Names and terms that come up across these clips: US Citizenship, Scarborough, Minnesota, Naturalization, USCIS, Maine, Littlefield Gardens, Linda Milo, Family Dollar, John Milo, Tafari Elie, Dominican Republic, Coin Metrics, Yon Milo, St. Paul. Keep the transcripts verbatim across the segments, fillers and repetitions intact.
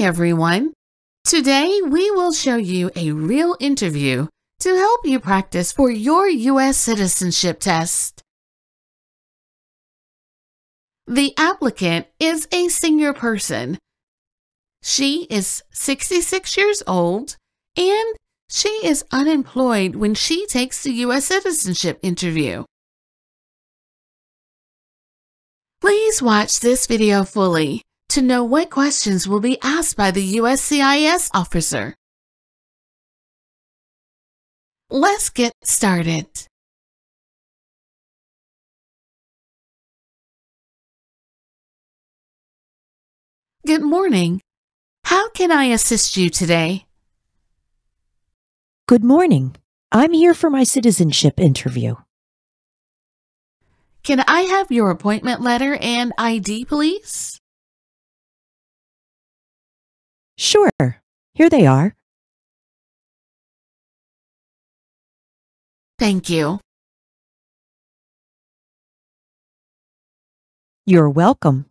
Hi everyone! Today we will show you a real interview to help you practice for your U S citizenship test. The applicant is a senior person. She is sixty-six years old and she is unemployed when she takes the U S citizenship interview. Please watch this video fully to know what questions will be asked by the U S C I S officer. Let's get started. Good morning. How can I assist you today? Good morning. I'm here for my citizenship interview. Can I have your appointment letter and I D, please? Sure. Here they are. Thank you. You're welcome.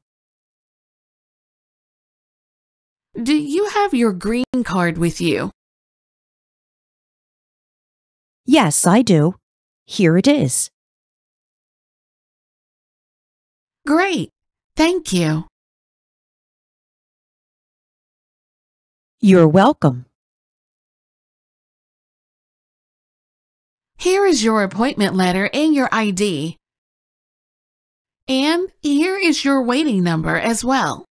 Do you have your green card with you? Yes, I do. Here it is. Great. Thank you. You're welcome. Here is your appointment letter and your I D. And here is your waiting number as well.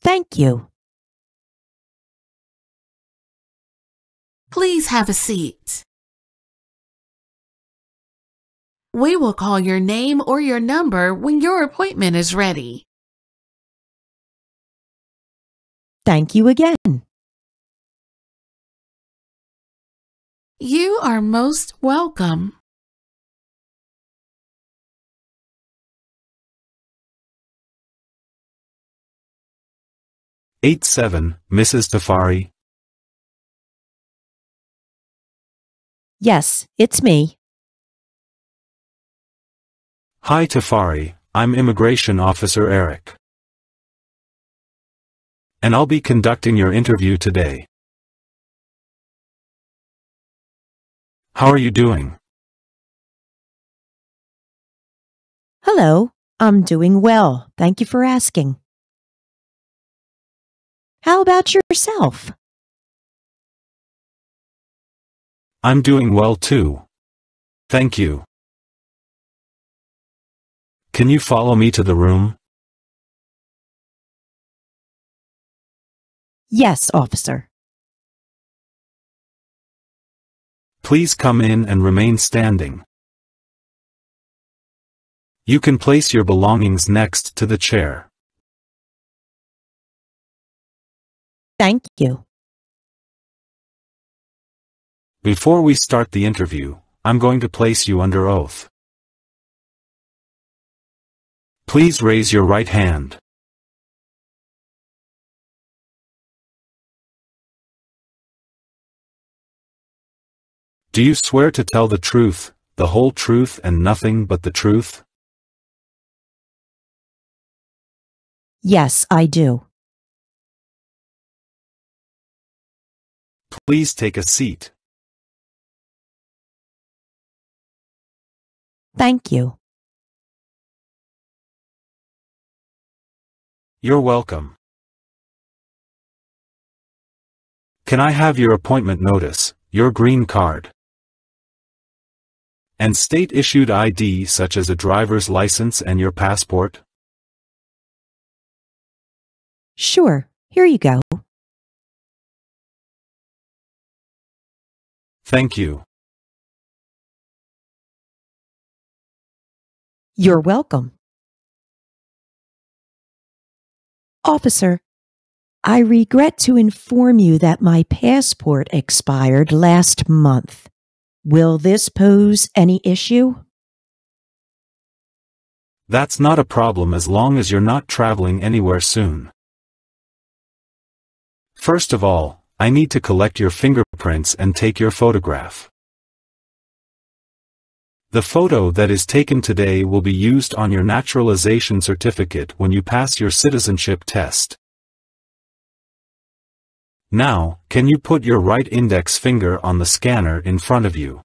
Thank you. Please have a seat. We will call your name or your number when your appointment is ready. Thank you again. You are most welcome. eight seven, Missus Tafari. Yes, it's me. Hi Tafari, I'm Immigration Officer Eric. And I'll be conducting your interview today. How are you doing? Hello, I'm doing well. Thank you for asking. How about yourself? I'm doing well too. Thank you. Can you follow me to the room? Yes, officer. Please come in and remain standing. You can place your belongings next to the chair. Thank you. Before we start the interview, I'm going to place you under oath. Please raise your right hand. Do you swear to tell the truth, the whole truth and nothing but the truth? Yes, I do. Please take a seat. Thank you. You're welcome. Can I have your appointment notice, your green card? And state-issued I D such as a driver's license and your passport? Sure, here you go. Thank you. You're welcome. Officer, I regret to inform you that my passport expired last month. Will this pose any issue? That's not a problem as long as you're not traveling anywhere soon. First of all, I need to collect your fingerprints and take your photograph. The photo that is taken today will be used on your naturalization certificate when you pass your citizenship test. Now, can you put your right index finger on the scanner in front of you?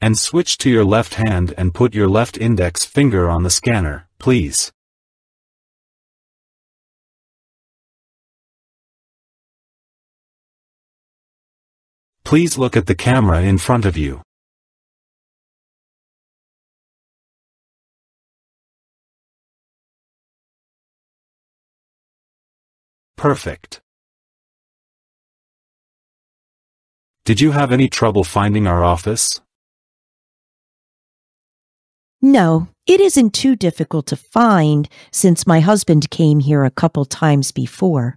And switch to your left hand and put your left index finger on the scanner, please. Please look at the camera in front of you. Perfect. Did you have any trouble finding our office? No, it isn't too difficult to find since my husband came here a couple times before.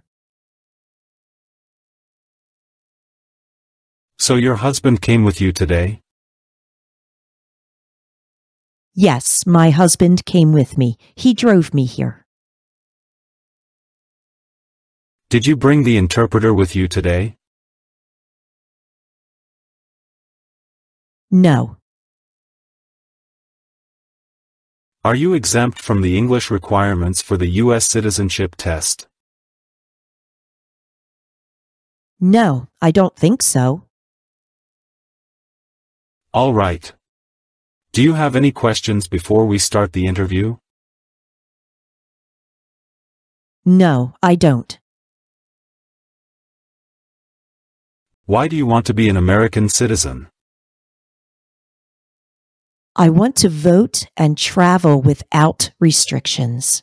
So your husband came with you today? Yes, my husband came with me. He drove me here. Did you bring the interpreter with you today? No. Are you exempt from the English requirements for the U S citizenship test? No, I don't think so. All right. Do you have any questions before we start the interview? No, I don't. Why do you want to be an American citizen? I want to vote and travel without restrictions.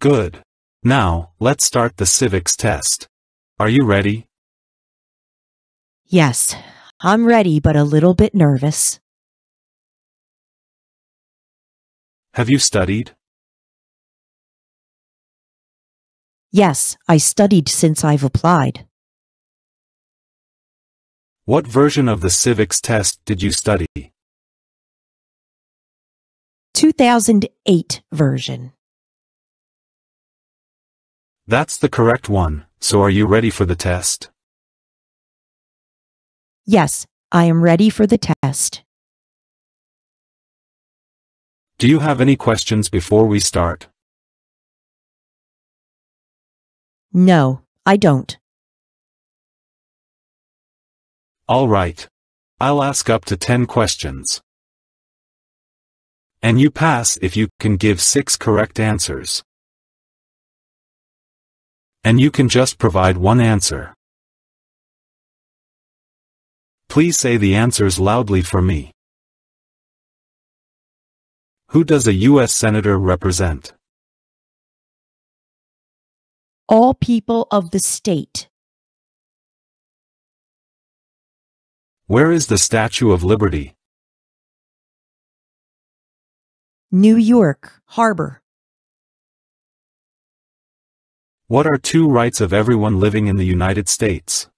Good. Now, let's start the civics test. Are you ready? Yes, I'm ready, but a little bit nervous. Have you studied? Yes, I studied since I've applied. What version of the civics test did you study? two thousand eight version. That's the correct one, so are you ready for the test? Yes, I am ready for the test. Do you have any questions before we start? No, I don't. All right. I'll ask up to ten questions. And you pass if you can give six correct answers. And you can just provide one answer. Please say the answers loudly for me. Who does a U S senator represent? All people of the state. Where is the Statue of Liberty? New York Harbor. What are two rights of everyone living in the United States?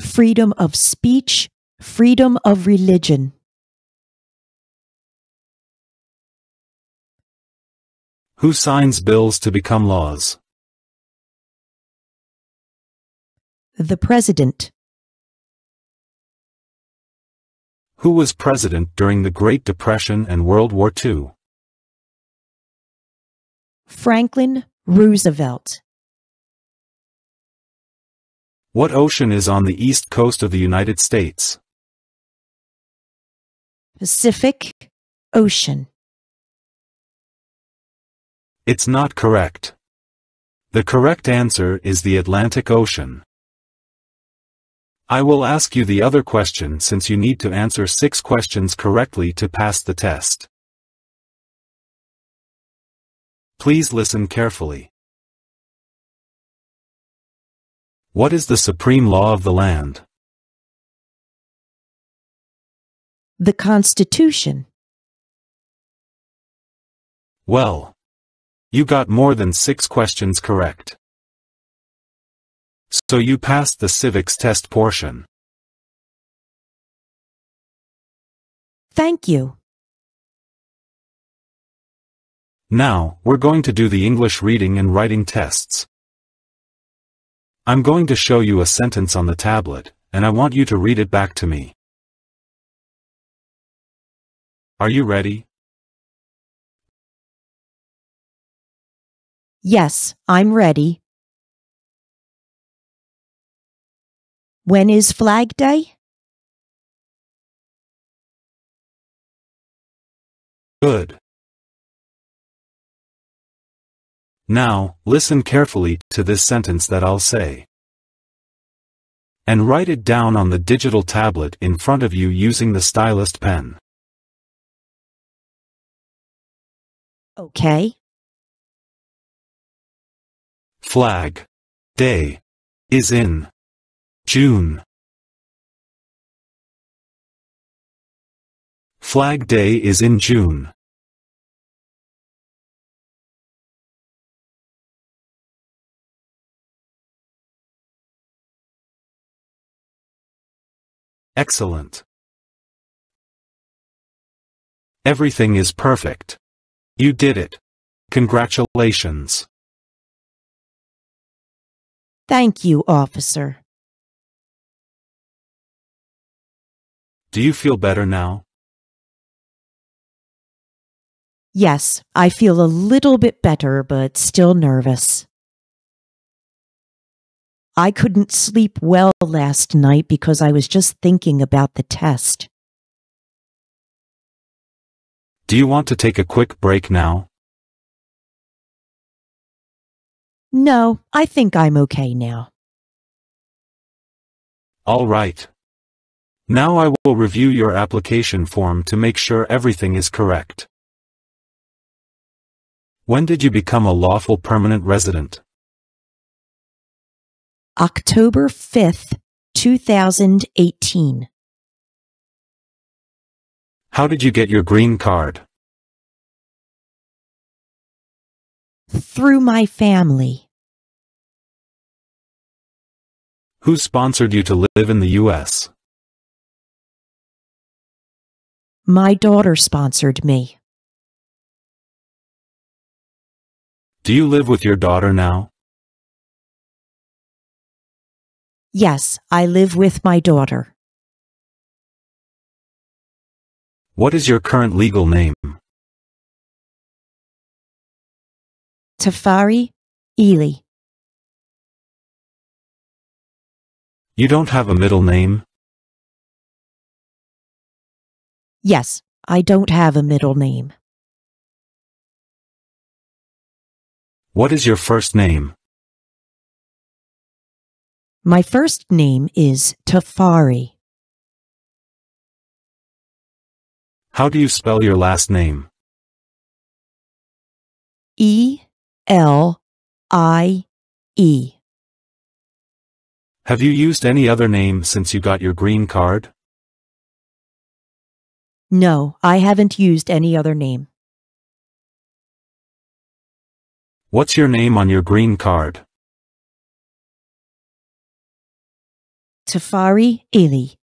Freedom of speech, freedom of religion. Who signs bills to become laws? The President. Who was president during the Great Depression and World War Two? Franklin Roosevelt. What ocean is on the east coast of the United States? Pacific Ocean. It's not correct. The correct answer is the Atlantic Ocean. I will ask you the other question since you need to answer six questions correctly to pass the test. Please listen carefully. What is the supreme law of the land? The Constitution. Well, you got more than six questions correct. So you passed the civics test portion. Thank you. Now, we're going to do the English reading and writing tests. I'm going to show you a sentence on the tablet, and I want you to read it back to me. Are you ready? Yes, I'm ready. When is Flag Day? Good. Now, listen carefully to this sentence that I'll say, and write it down on the digital tablet in front of you using the stylist pen. Okay. Flag Day is in June. Flag Day is in June. Excellent. Everything is perfect. You did it. Congratulations. Thank you, officer. Do you feel better now? Yes, I feel a little bit better, but still nervous. I couldn't sleep well last night because I was just thinking about the test. Do you want to take a quick break now? No, I think I'm okay now. All right. Now I will review your application form to make sure everything is correct. When did you become a lawful permanent resident? October fifth, two thousand eighteen. How did you get your green card? Through my family. Who sponsored you to live in the U S? My daughter sponsored me. Do you live with your daughter now? Yes, I live with my daughter. What is your current legal name? Tafari Elie. You don't have a middle name? Yes, I don't have a middle name. What is your first name? My first name is Tafari. How do you spell your last name? E L I E. Have you used any other name since you got your green card? No, I haven't used any other name. What's your name on your green card? Tafari Elie.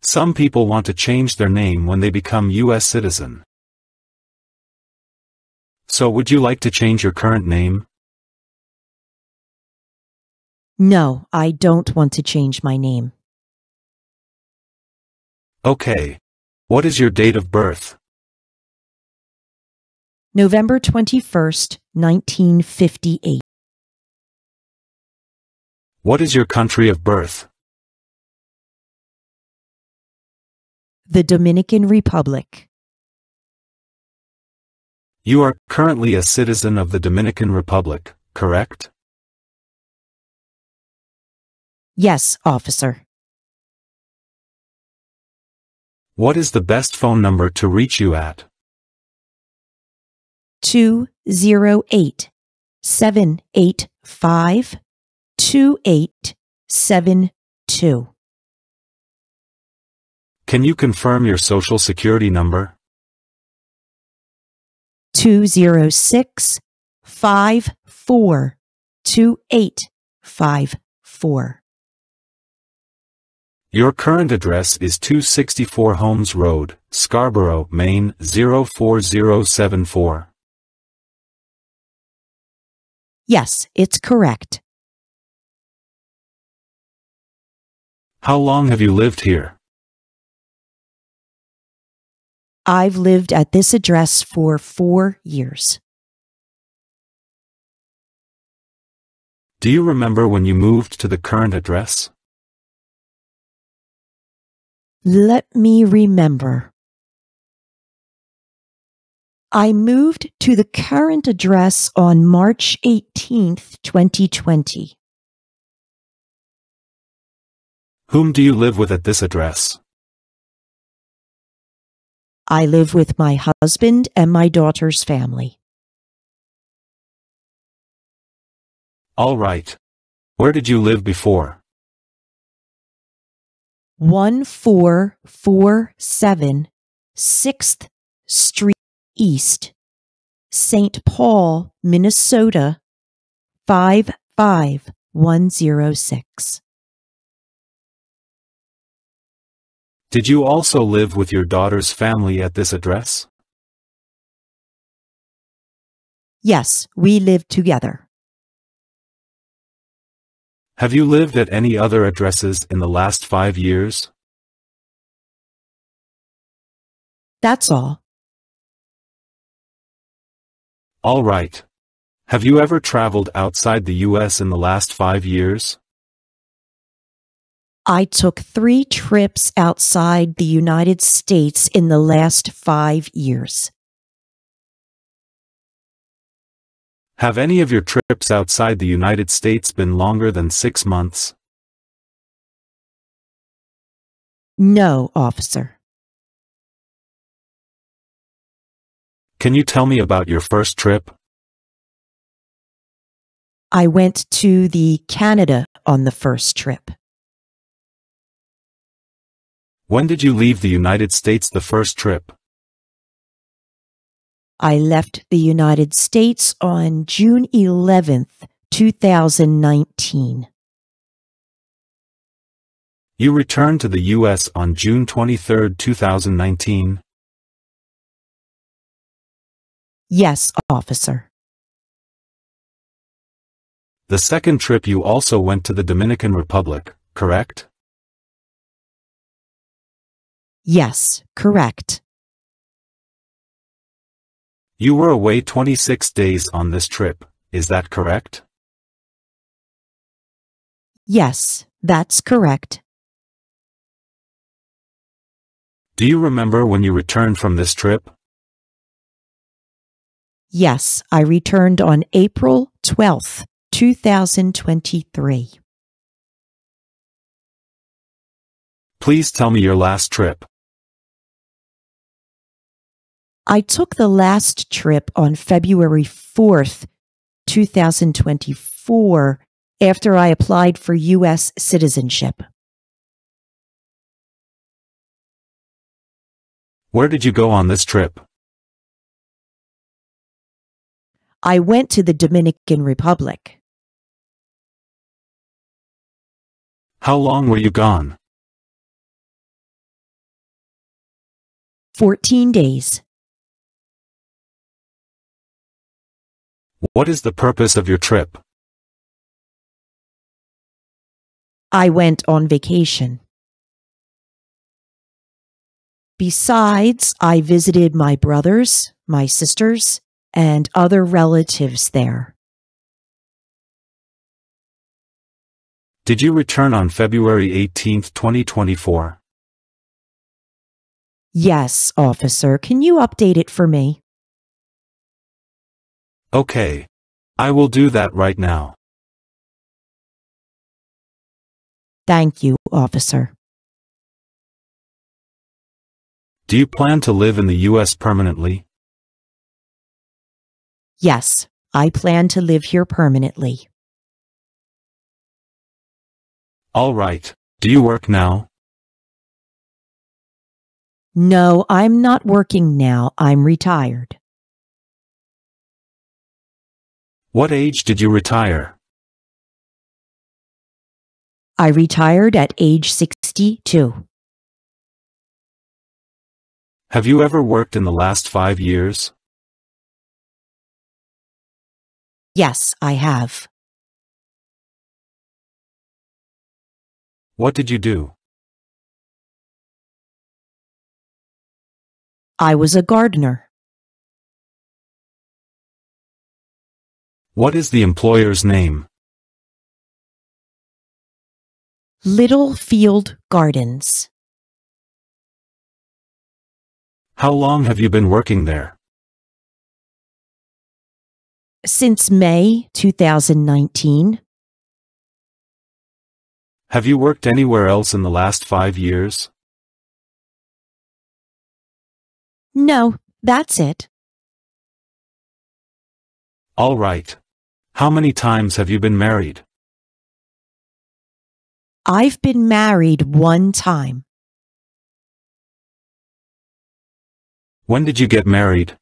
Some people want to change their name when they become U S citizen. So would you like to change your current name? No, I don't want to change my name. Okay. What is your date of birth? November twenty-first, nineteen fifty-eight. What is your country of birth? The Dominican Republic. You are currently a citizen of the Dominican Republic, correct? Yes, officer. What is the best phone number to reach you at? two zero eight, seven eight five, two eight seven two. Can you confirm your social security number? two zero six, five four two, eight five four. Your current address is two sixty-four Holmes Road, Scarborough, Maine zero four zero seven four. Yes, it's correct. How long have you lived here? I've lived at this address for four years. Do you remember when you moved to the current address? Let me remember. I moved to the current address on March eighteenth, twenty twenty. Whom do you live with at this address? I live with my husband and my daughter's family. All right. Where did you live before? one four four seven sixth Street East, Saint Paul, Minnesota five five one zero six. Did you also live with your daughter's family at this address? Yes, we lived together. Have you lived at any other addresses in the last five years? That's all. All right. Have you ever traveled outside the U S in the last five years? I took three trips outside the United States in the last five years. Have any of your trips outside the United States been longer than six months? No, officer. Can you tell me about your first trip? I went to the Canada on the first trip. When did you leave the United States the first trip? I left the United States on June eleventh, two thousand nineteen. You returned to the U S on June twenty-third, two thousand nineteen? Yes, officer. The second trip you also went to the Dominican Republic, correct? Yes, correct. You were away twenty-six days on this trip, is that correct? Yes, that's correct. Do you remember when you returned from this trip? Yes, I returned on April twelfth, two thousand twenty-three. Please tell me your last trip. I took the last trip on February fourth, two thousand twenty-four, after I applied for U S citizenship. Where did you go on this trip? I went to the Dominican Republic. How long were you gone? fourteen days. What is the purpose of your trip? I went on vacation. Besides, I visited my brothers, my sisters, and other relatives there. Did you return on February eighteenth, twenty twenty-four? Yes, officer. Can you update it for me? Okay. I will do that right now. Thank you, officer. Do you plan to live in the U S permanently? Yes, I plan to live here permanently. All right. Do you work now? No, I'm not working now. I'm retired. What age did you retire? I retired at age sixty-two. Have you ever worked in the last five years? Yes, I have. What did you do? I was a gardener. What is the employer's name? Littlefield Gardens. How long have you been working there? Since May two thousand nineteen. Have you worked anywhere else in the last five years? No, that's it. All right. How many times have you been married? I've been married one time. When did you get married?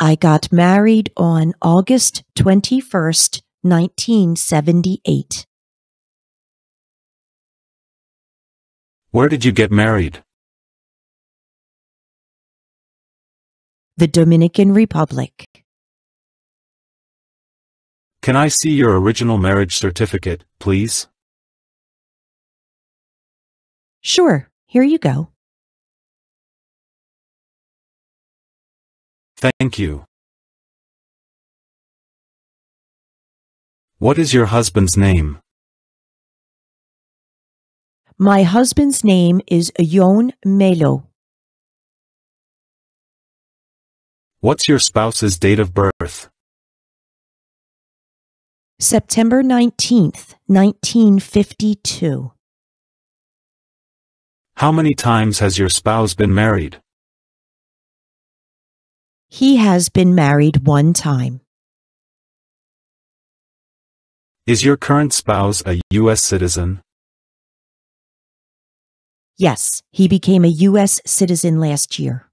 I got married on August twenty-first, nineteen seventy-eight. Where did you get married? The Dominican Republic. Can I see your original marriage certificate, please? Sure, here you go. Thank you. What is your husband's name? My husband's name is Yon Milo. What's your spouse's date of birth? September nineteenth, nineteen fifty-two. How many times has your spouse been married? He has been married one time. Is your current spouse a U S citizen? Yes, he became a U S citizen last year.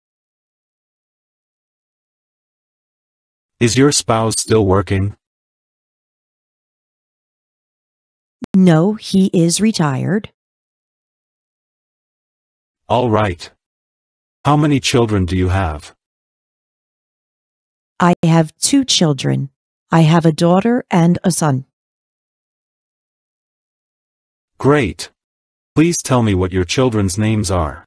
Is your spouse still working? No, he is retired. All right. How many children do you have? I have two children. I have a daughter and a son. Great. Please tell me what your children's names are.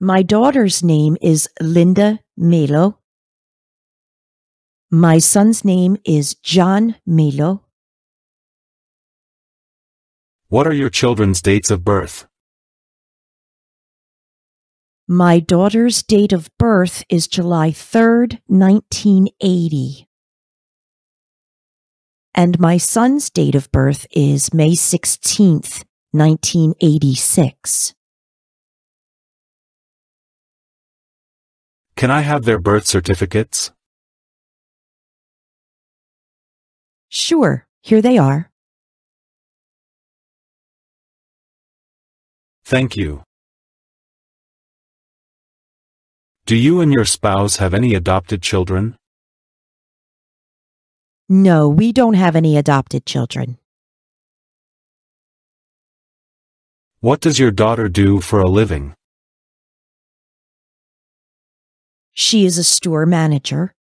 My daughter's name is Linda Milo. My son's name is John Milo. What are your children's dates of birth? My daughter's date of birth is July third, nineteen eighty. And my son's date of birth is May sixteenth, nineteen eighty-six. Can I have their birth certificates? Sure, here they are. Thank you. Do you and your spouse have any adopted children? No, we don't have any adopted children. What does your daughter do for a living? She is a store manager.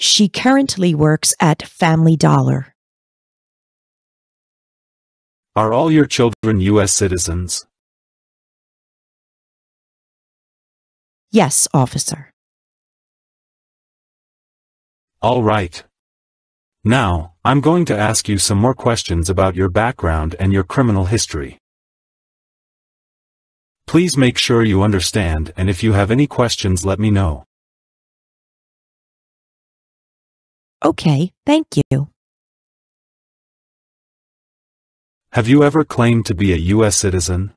She currently works at Family Dollar. Are all your children U S citizens? Yes, officer. All right. Now, I'm going to ask you some more questions about your background and your criminal history. Please make sure you understand, and if you have any questions, let me know. Okay, thank you. Have you ever claimed to be a U S citizen?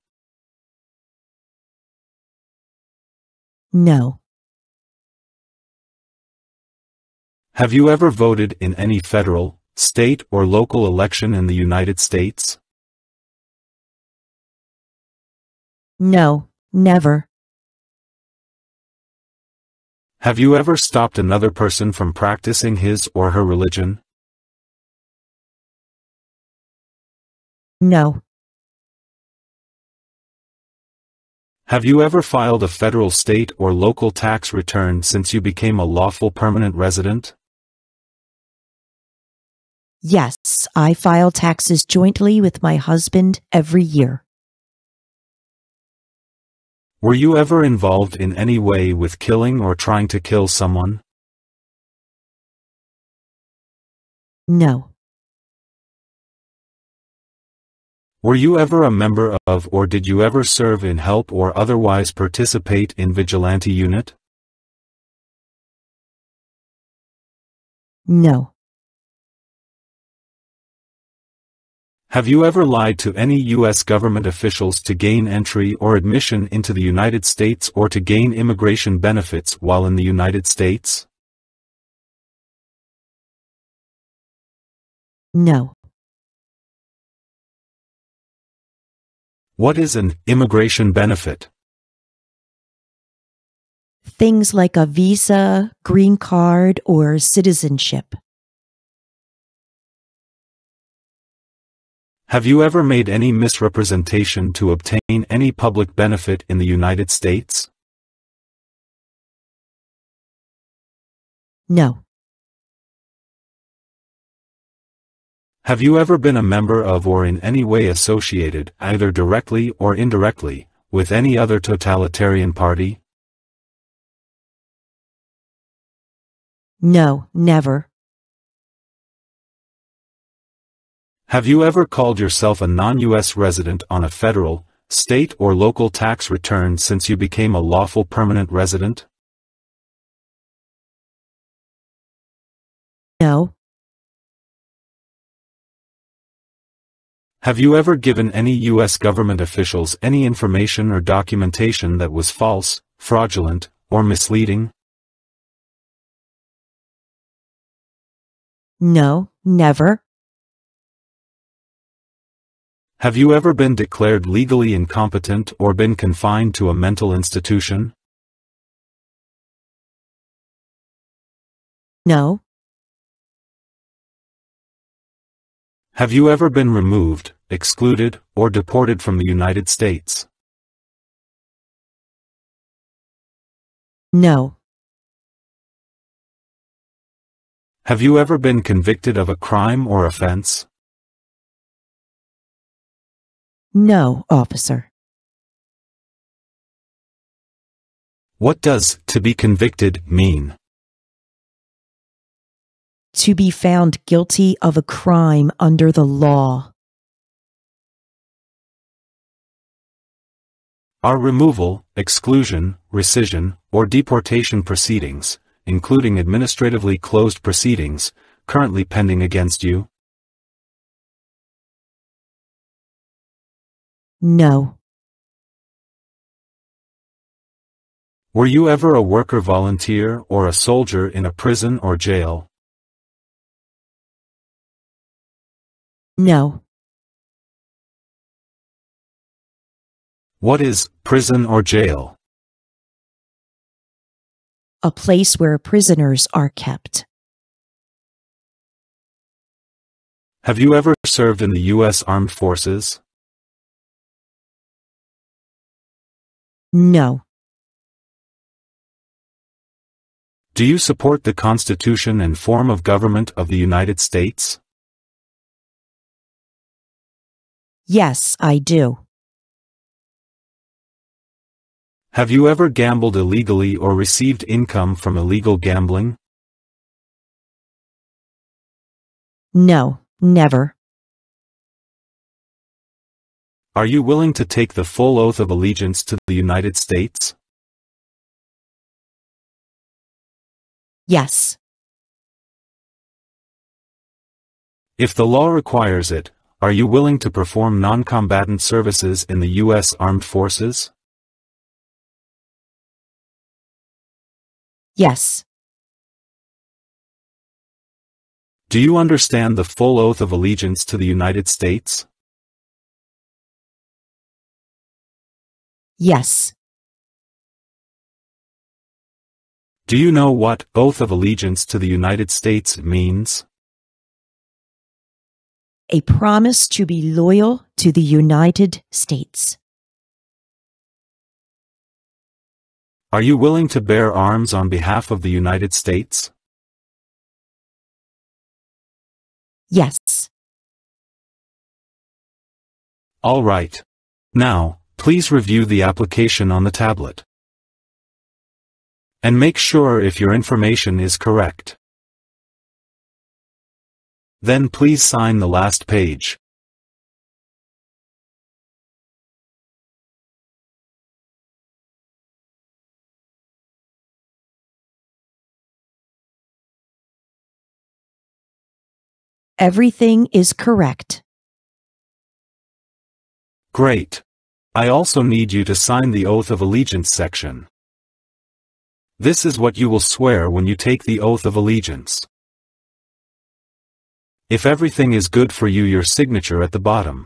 No. Have you ever voted in any federal, state, or local election in the United States? No, never. Have you ever stopped another person from practicing his or her religion? No. Have you ever filed a federal, state, or local tax return since you became a lawful permanent resident? Yes, I file taxes jointly with my husband every year. Were you ever involved in any way with killing or trying to kill someone? No. Were you ever a member of or did you ever serve in, help or otherwise participate in vigilante unit? No. Have you ever lied to any U S government officials to gain entry or admission into the United States or to gain immigration benefits while in the United States? No. What is an immigration benefit? Things like a visa, green card, or citizenship. Have you ever made any misrepresentation to obtain any public benefit in the United States? No. Have you ever been a member of or in any way associated, either directly or indirectly, with any other totalitarian party? No, never. Have you ever called yourself a non-U S resident on a federal, state or local tax return since you became a lawful permanent resident? No. Have you ever given any U S government officials any information or documentation that was false, fraudulent, or misleading? No, never. Have you ever been declared legally incompetent or been confined to a mental institution? No. Have you ever been removed, excluded, or deported from the United States? No. Have you ever been convicted of a crime or offense? No, officer. What does to be convicted mean? To be found guilty of a crime under the law. Are removal, exclusion, rescission, or deportation proceedings, including administratively closed proceedings, currently pending against you? No. Were you ever a worker volunteer or a soldier in a prison or jail? No. What is prison or jail? A place where prisoners are kept. Have you ever served in the U S Armed Forces? No. Do you support the Constitution and form of government of the United States? Yes, I do. Have you ever gambled illegally or received income from illegal gambling? No, never. Are you willing to take the full oath of allegiance to the United States? Yes. If the law requires it, are you willing to perform non-combatant services in the U S Armed Forces? Yes. Do you understand the full oath of allegiance to the United States? Yes. Do you know what oath of allegiance to the United States means? A promise to be loyal to the United States. Are you willing to bear arms on behalf of the United States? Yes. All right. Now, please review the application on the tablet. And make sure if your information is correct. Then please sign the last page. Everything is correct. Great. I also need you to sign the Oath of Allegiance section. This is what you will swear when you take the Oath of Allegiance. If everything is good for you, your signature at the bottom.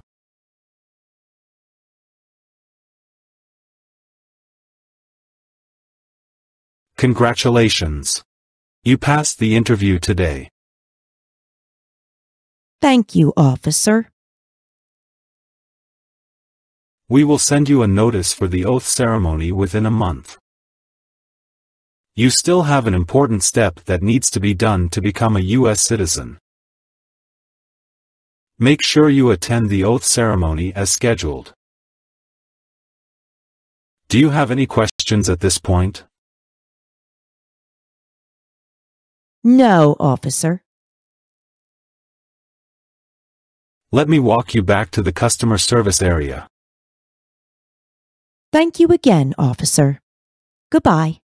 Congratulations. You passed the interview today. Thank you, officer. We will send you a notice for the oath ceremony within a month. You still have an important step that needs to be done to become a U S citizen. Make sure you attend the oath ceremony as scheduled. Do you have any questions at this point? No, officer. Let me walk you back to the customer service area. Thank you again, officer. Goodbye.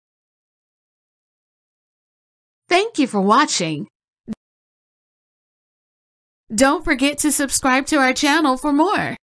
Thank you for watching. Don't forget to subscribe to our channel for more.